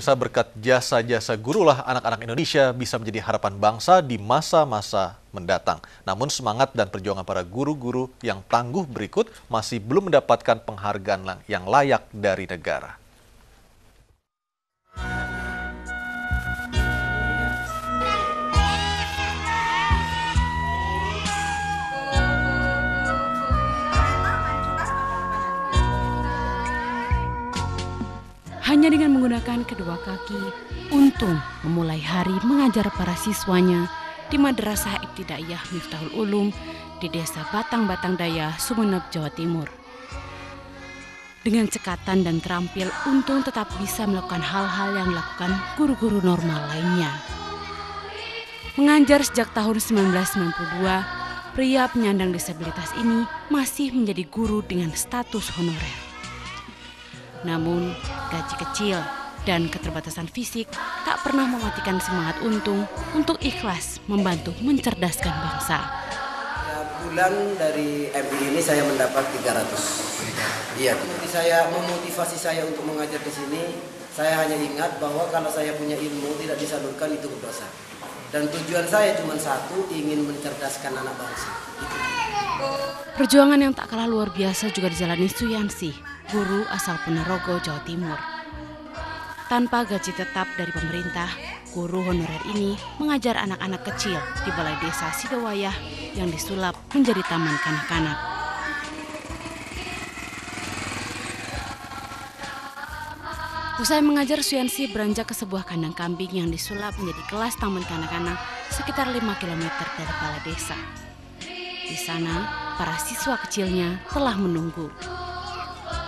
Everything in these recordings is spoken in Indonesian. Pemirsa, berkat jasa-jasa gurulah anak-anak Indonesia bisa menjadi harapan bangsa di masa-masa mendatang. Namun semangat dan perjuangan para guru-guru yang tangguh berikut masih belum mendapatkan penghargaan yang layak dari negara. Hanya dengan menggunakan kedua kaki, Untung memulai hari mengajar para siswanya di Madrasah Ibtidaiyah Miftahul Ulum di desa Batang-Batang Daya, Sumenep, Jawa Timur. Dengan cekatan dan terampil, Untung tetap bisa melakukan hal-hal yang dilakukan guru-guru normal lainnya. Mengajar sejak tahun 1992, pria penyandang disabilitas ini masih menjadi guru dengan status honorer. Namun, gaji kecil dan keterbatasan fisik tak pernah mematikan semangat Untung untuk ikhlas membantu mencerdaskan bangsa. Setiap bulan dari MI ini saya mendapat 300. Iya. Memotivasi saya untuk mengajar di sini, saya hanya ingat bahwa kalau saya punya ilmu tidak disalurkan itu berdosa. Dan tujuan saya cuma satu, ingin mencerdaskan anak bangsa. Itu. Perjuangan yang tak kalah luar biasa juga dijalani Suyansi, guru asal Ponorogo, Jawa Timur. Tanpa gaji tetap dari pemerintah, guru honorer ini mengajar anak-anak kecil di balai desa Sidowayah yang disulap menjadi taman kanak-kanak. Usai mengajar, Suyansi beranjak ke sebuah kandang kambing yang disulap menjadi kelas taman kanak-kanak sekitar 5 km dari balai desa. Di sana, para siswa kecilnya telah menunggu.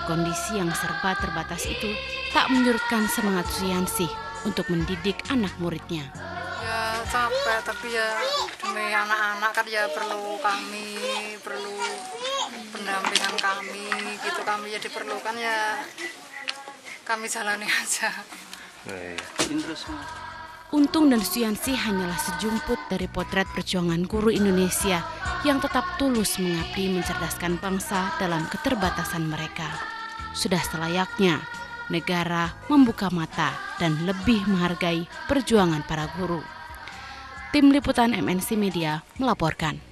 Kondisi yang serba terbatas itu tak menyurutkan semangat Suyansi untuk mendidik anak muridnya. Ya capek, tapi ya demi anak-anak kan ya perlu kami, perlu pendampingan kami, gitu kami ya diperlukan ya kami jalani aja. Untung dan Suyansi hanyalah sejumput dari potret perjuangan guru Indonesia yang tetap tulus mengabdi mencerdaskan bangsa dalam keterbatasan mereka. Sudah selayaknya negara membuka mata dan lebih menghargai perjuangan para guru. Tim Liputan MNC Media melaporkan.